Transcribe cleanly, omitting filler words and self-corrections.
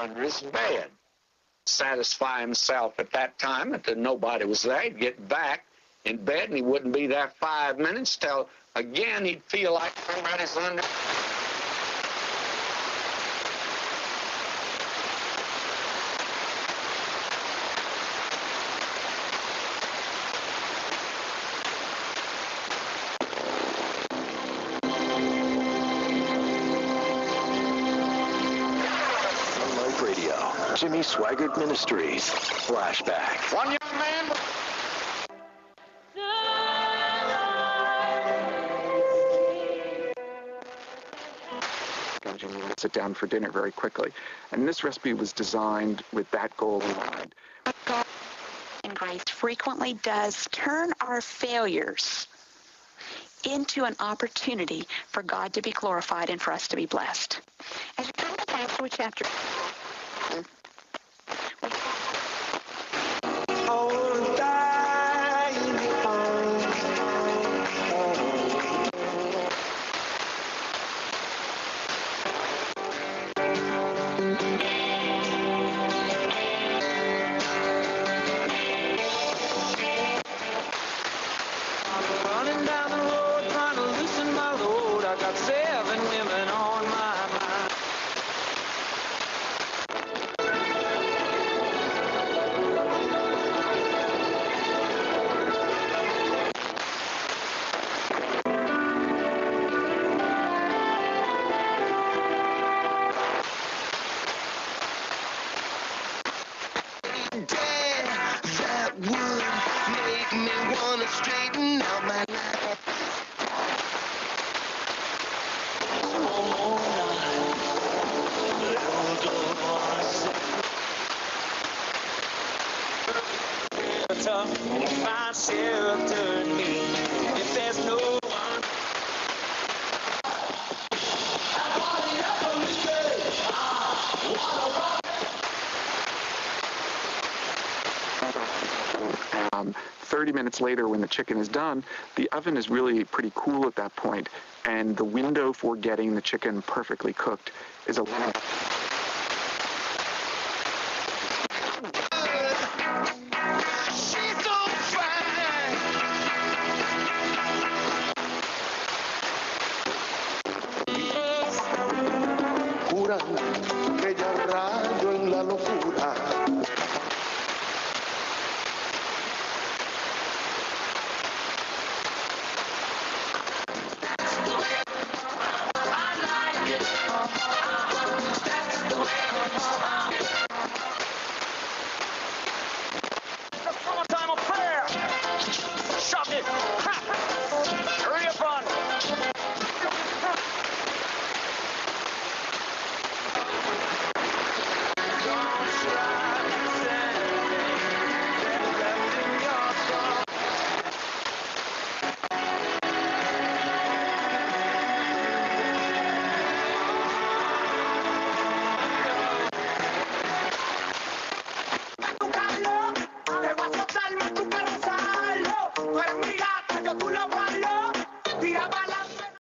under his bed, satisfy himself at that time that nobody was there. He'd get back in bed, and he wouldn't be there 5 minutes till again he'd feel like somebody's under. Jimmy Swaggart Ministries Flashback. One young man. Sit down for dinner very quickly. And this recipe was designed with that goal in mind. God and grace frequently does turn our failures into an opportunity for God to be glorified and for us to be blessed. As you come to Joshua chapter. Later, when the chicken is done, the oven is really pretty cool at that point, and the window for getting the chicken perfectly cooked is a little...